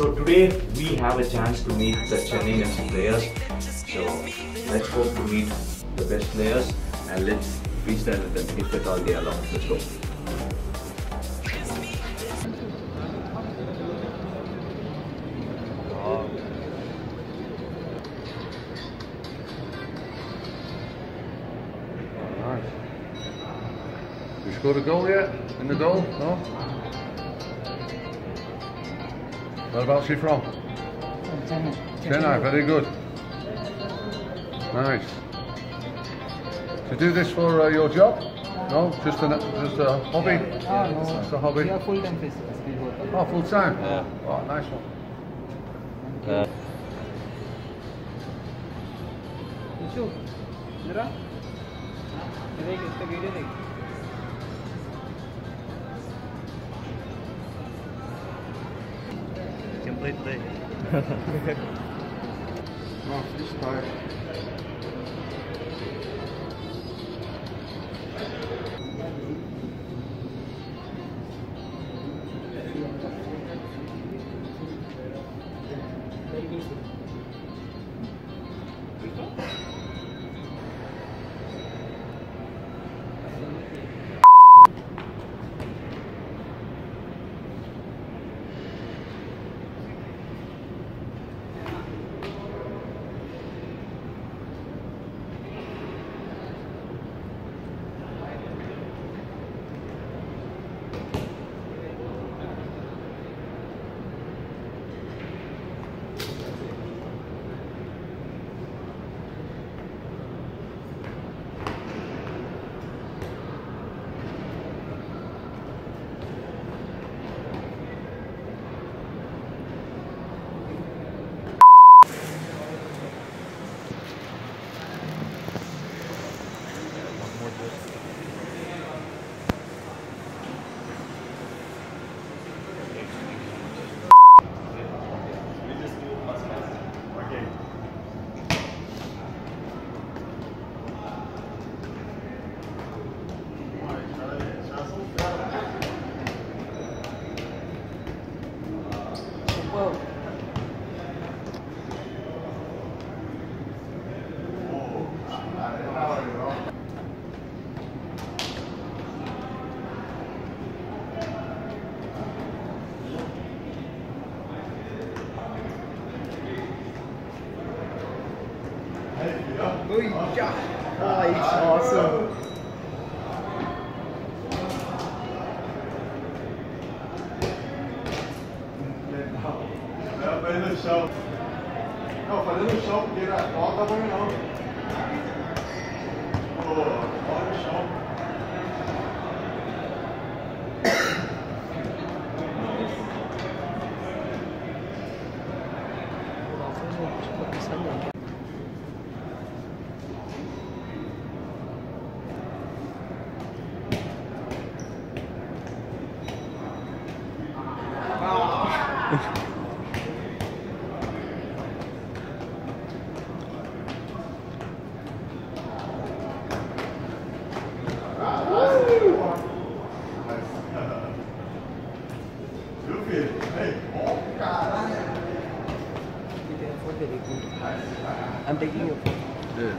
So today we have a chance to meet the Chennaiyin FC players. So let's hope to meet the best players and let's reach them and hit it all day along. Let's go. You scored a goal yet? In the goal? No? Whereabouts are you from? From Chennai. Chennai, very good. Nice. Do you do this for your job? No? Just a hobby? Yeah. Oh, no. It's a hobby? Yeah, full-time business. Oh, full-time? Yeah. Oh, nice one. Ishu, Jira? Completely. Oh, this part. Oh, it's awesome. I'm taking your phone. Yeah.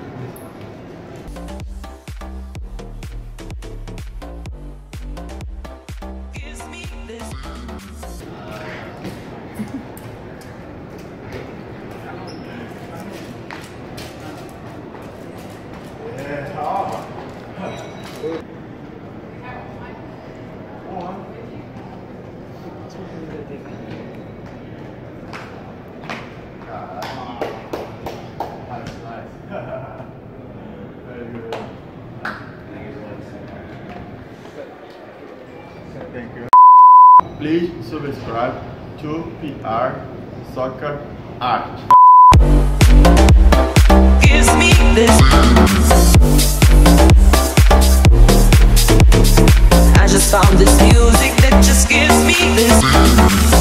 Please subscribe to PR Soccer Art. Gives me this. I just found this music that just gives me this.